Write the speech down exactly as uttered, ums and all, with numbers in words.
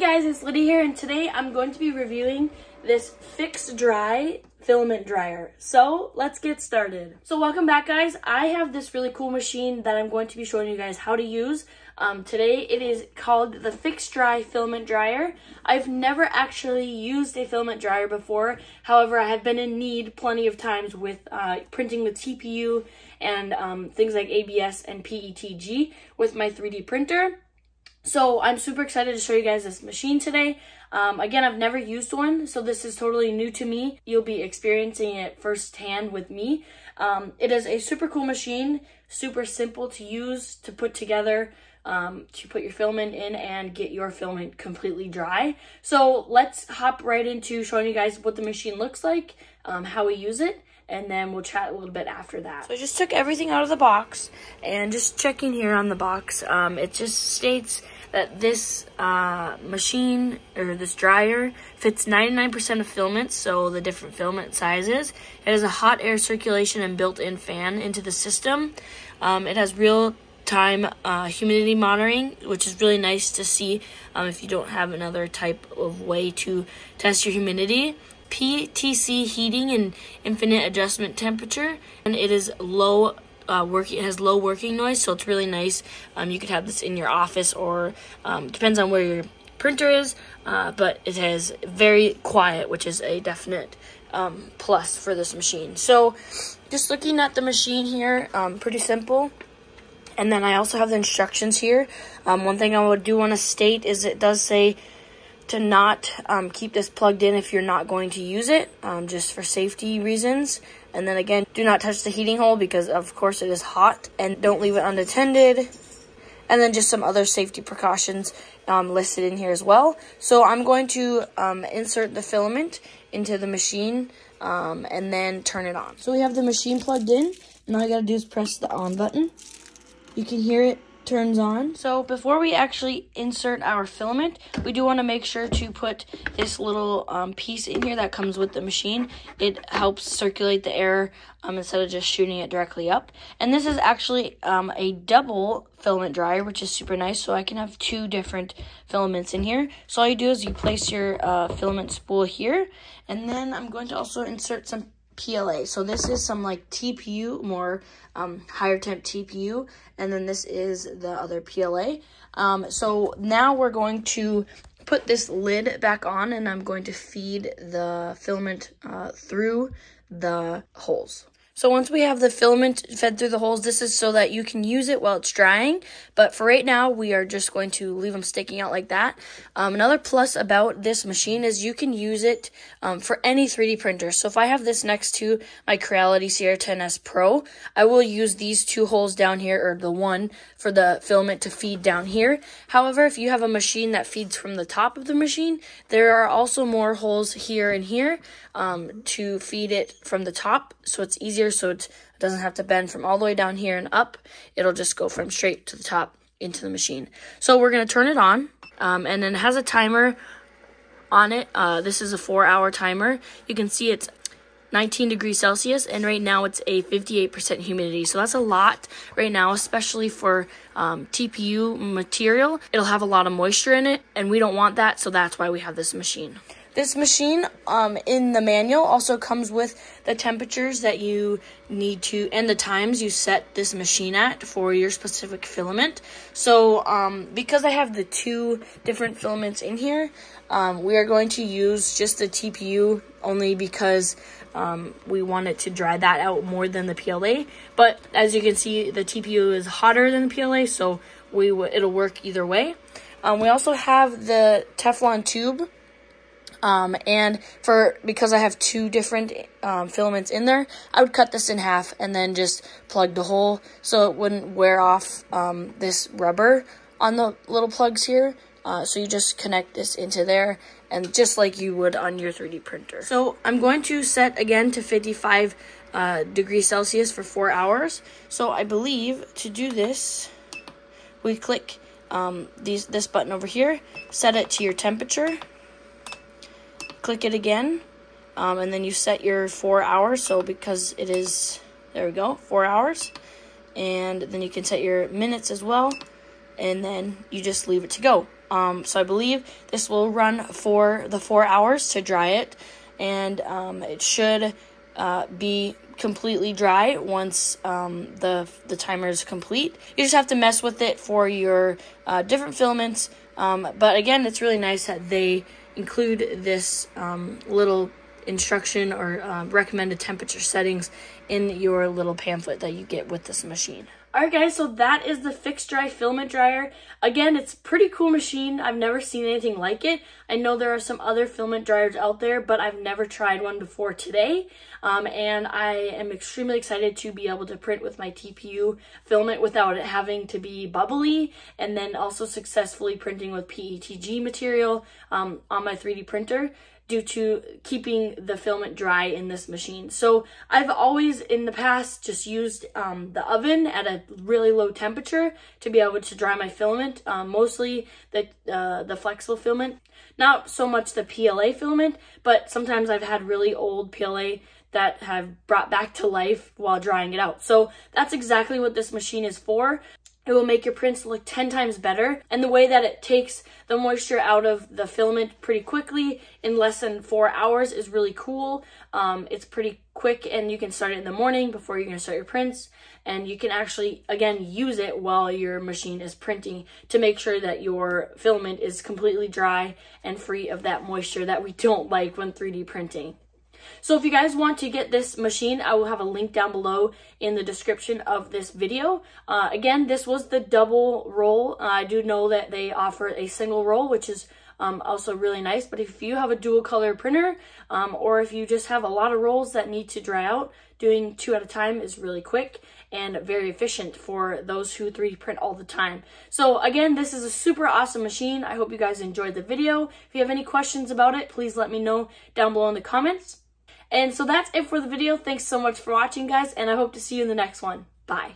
Hey guys, it's Liddy here, and today I'm going to be reviewing this FixDry Filament Dryer. So let's get started. So welcome back guys. I have this really cool machine that I'm going to be showing you guys how to use. Um, today it is called the FixDry Filament Dryer. I've never actually used a filament dryer before. However, I have been in need plenty of times with uh, printing with T P U and um, things like A B S and P E T G with my three D printer. So I'm super excited to show you guys this machine today. Um, again, I've never used one, so this is totally new to me. You'll be experiencing it firsthand with me. Um, it is a super cool machine, super simple to use, to put together, um, to put your filament in and get your filament completely dry. So let's hop right into showing you guys what the machine looks like, um, how we use it, and then we'll chat a little bit after that. So I just took everything out of the box, and just checking here on the box, um, it just states that this uh, machine, or this dryer, fits ninety-nine percent of filaments, so the different filament sizes. It has a hot air circulation and built-in fan into the system. Um, it has real-time uh, humidity monitoring, which is really nice to see um, if you don't have another type of way to test your humidity. P T C heating and infinite adjustment temperature, and it is low uh, working. It has low working noise, so it's really nice. Um, you could have this in your office, or um, depends on where your printer is. Uh, but it has very quiet, which is a definite um, plus for this machine. So, just looking at the machine here, um, pretty simple. And then I also have the instructions here. Um, one thing I would do want to state is it does say to not um, keep this plugged in if you're not going to use it, um, just for safety reasons. And then again, do not touch the heating hole because of course it is hot, and don't leave it unattended. And then just some other safety precautions um, listed in here as well. So I'm going to um, insert the filament into the machine um, and then turn it on. So we have the machine plugged in, and all I gotta do is press the on button. You can hear it turns on. So before we actually insert our filament, we do want to make sure to put this little um, piece in here that comes with the machine. It helps circulate the air um, instead of just shooting it directly up. And this is actually um, a double filament dryer, which is super nice, so I can have two different filaments in here. So all you do is you place your uh, filament spool here, and then I'm going to also insert some P L A. So this is some like T P U, more um, higher temp T P U, and then this is the other P L A. Um, so now we're going to put this lid back on, and I'm going to feed the filament uh, through the holes. So once we have the filament fed through the holes, this is so that you can use it while it's drying. But for right now, we are just going to leave them sticking out like that. Um, another plus about this machine is you can use it um, for any three D printer. So if I have this next to my Creality C R ten S Pro, I will use these two holes down here, or the one for the filament to feed down here. However, if you have a machine that feeds from the top of the machine, there are also more holes here and here um, to feed it from the top, so it's easier. So it doesn't have to bend from all the way down here and up. It'll just go from straight to the top into the machine. So we're going to turn it on, um, and then it has a timer on it. Uh, this is a four hour timer. You can see it's nineteen degrees Celsius, and right now it's a fifty-eight percent humidity. So that's a lot right now, especially for um, T P U material. It'll have a lot of moisture in it, and we don't want that, so that's why we have this machine. This machine, um, in the manual, also comes with the temperatures that you need to, and the times you set this machine at for your specific filament. So, um, because I have the two different filaments in here, um, we are going to use just the T P U only because um, we want it to dry that out more than the P L A. But as you can see, the T P U is hotter than the P L A, so we w it'll work either way. Um, we also have the Teflon tube. Um, and for, because I have two different um, filaments in there, I would cut this in half and then just plug the hole so it wouldn't wear off um, this rubber on the little plugs here. Uh, so you just connect this into there, and just like you would on your three D printer. So I'm going to set again to fifty-five uh, degrees Celsius for four hours. So I believe to do this, we click um, these, this button over here, set it to your temperature. Click it again, um, and then you set your four hours. So because it is, there we go, four hours. And then you can set your minutes as well. And then you just leave it to go. Um, so I believe this will run for the four hours to dry it, and um, it should uh, be completely dry once um, the the timer is complete. You just have to mess with it for your uh, different filaments. Um, but again, it's really nice that they include this um, little instruction or uh, recommended temperature settings in your little pamphlet that you get with this machine. Alright guys, so that is the FixDry Filament Dryer. Again, it's a pretty cool machine. I've never seen anything like it. I know there are some other filament dryers out there, but I've never tried one before today. Um, and I am extremely excited to be able to print with my T P U filament without it having to be bubbly, and then also successfully printing with P E T G material um, on my three D printer, due to keeping the filament dry in this machine. So I've always in the past just used um, the oven at a really low temperature to be able to dry my filament, um, mostly the, uh, the flexible filament, not so much the P L A filament, but sometimes I've had really old P L A that have brought back to life while drying it out. So that's exactly what this machine is for. It will make your prints look ten times better, and the way that it takes the moisture out of the filament pretty quickly in less than four hours is really cool. Um, it's pretty quick, and you can start it in the morning before you're going to start your prints, and you can actually, again, use it while your machine is printing to make sure that your filament is completely dry and free of that moisture that we don't like when three D printing. So if you guys want to get this machine, I will have a link down below in the description of this video. Uh, again, this was the double roll. Uh, I do know that they offer a single roll, which is um, also really nice. But if you have a dual color printer, um, or if you just have a lot of rolls that need to dry out, doing two at a time is really quick and very efficient for those who three D print all the time. So again, this is a super awesome machine. I hope you guys enjoyed the video. If you have any questions about it, please let me know down below in the comments. And so that's it for the video. Thanks so much for watching, guys, and I hope to see you in the next one. Bye.